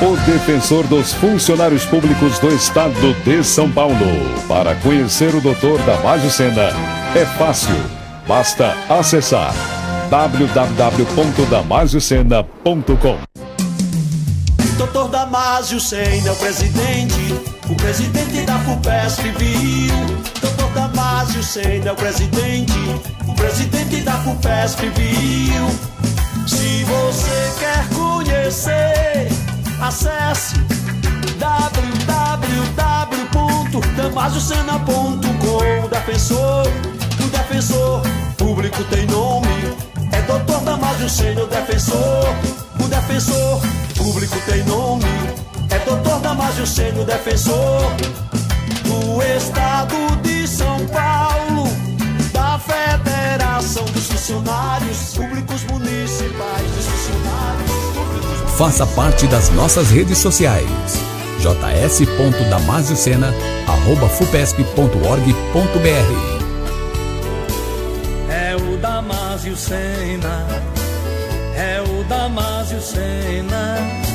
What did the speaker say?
O Defensor dos Funcionários Públicos do Estado de São Paulo. Para conhecer o Dr. Damázio Sena, é fácil. Basta acessar www.damasiosena.com. Dr. Damázio Sena é o presidente, da FUPESP viu. Dr. Damázio Sena é o presidente da FUPESP viu. Se você quer conhecer, acesse www.damasiosena.com. O defensor público tem nome, é Dr. Damázio Sena, o defensor. O defensor público tem nome, é Dr. Damázio Sena, o defensor do Estado de São Paulo, da Federação dos Funcionários Públicos Municipais, dos funcionários públicos. Faça parte das nossas redes sociais: js.damasiosena@fupesp.org.br. É o Damázio Sena, é o Damázio Sena.